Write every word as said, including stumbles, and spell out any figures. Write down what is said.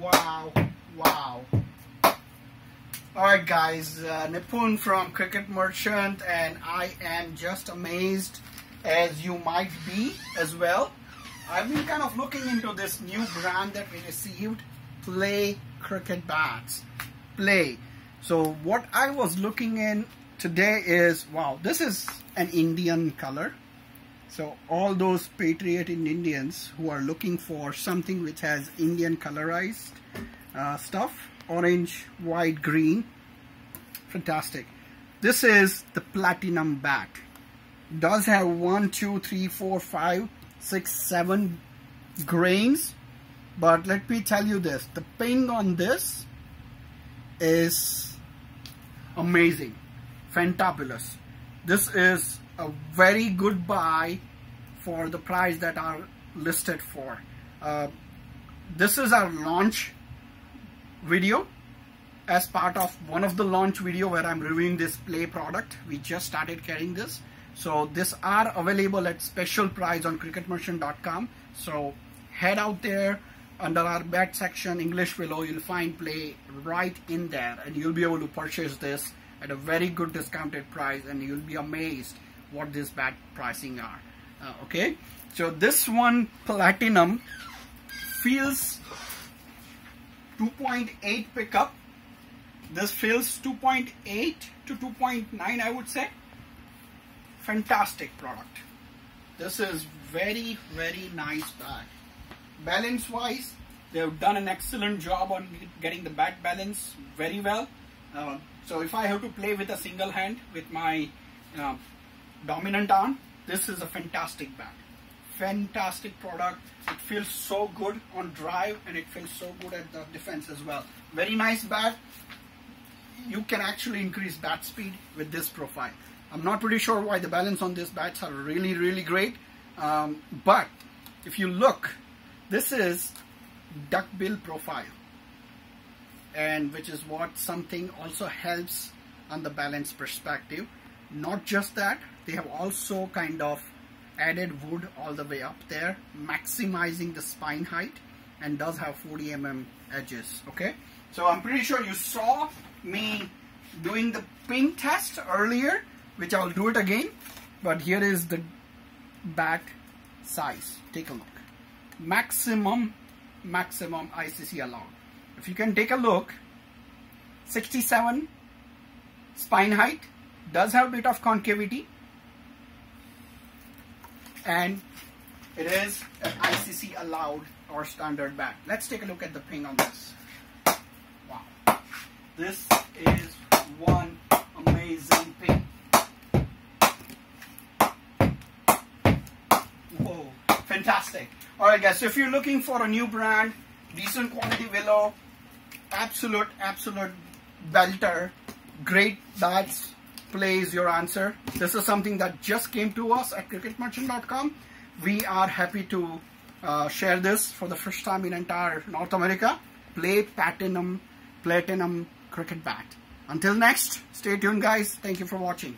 wow, wow, wow. Alright guys, uh, Nipun from Cricket Merchant, and I am just amazed, as you might be as well. I've been kind of looking into this new brand that we received, Play cricket bats. Play. So what I was looking in today is, wow, this is an Indian color. So all those patriot Indians who are looking for something which has Indian colorized uh, stuff, orange, white, green, fantastic. This is the Platinum bat. Does have one, two, three, four, five, six, seven grains. But let me tell you this, the ping on this is amazing, fantabulous. This is a very good buy for the price that are listed for. Uh, this is our launch video, as part of one of the launch video where I'm reviewing this Play product. We just started carrying this. So these are available at special price on cricket merchant dot com. So head out there. Under our bat section, English Willow, you'll find Play right in there, and you'll be able to purchase this at a very good discounted price, and you'll be amazed what this bat pricing are. Uh, okay, so this one Platinum feels two point eight pickup. This feels two point eight to two point nine, I would say. Fantastic product. This is very, very nice bat. Balance wise, they've done an excellent job on getting the bat balance very well. Uh, so if I have to play with a single hand with my uh, dominant arm, this is a fantastic bat. Fantastic product. It feels so good on drive, and it feels so good at the defense as well. Very nice bat. You can actually increase bat speed with this profile. I'm not pretty sure why the balance on these bats are really, really great. Um, but if you look, this is duckbill profile, and which is what something also helps on the balance perspective. Not just that, they have also kind of added wood all the way up there, maximizing the spine height, and does have forty millimeter edges. Okay, so I'm pretty sure you saw me doing the ping test earlier, which I'll do it again, but here is the bat size. Take a look. Maximum, maximum I C C allowed. If you can take a look, sixty-seven spine height, does have a bit of concavity, and it is an I C C allowed or standard bat. Let's take a look at the ping on this. Wow, this is one amazing ping. Whoa, fantastic. Alright guys, so if you're looking for a new brand, decent quality willow, absolute, absolute belter, great bats, Play is your answer. This is something that just came to us at cricket merchant dot com. We are happy to uh, share this for the first time in entire North America. Play Platinum, Platinum cricket bat. Until next, stay tuned guys. Thank you for watching.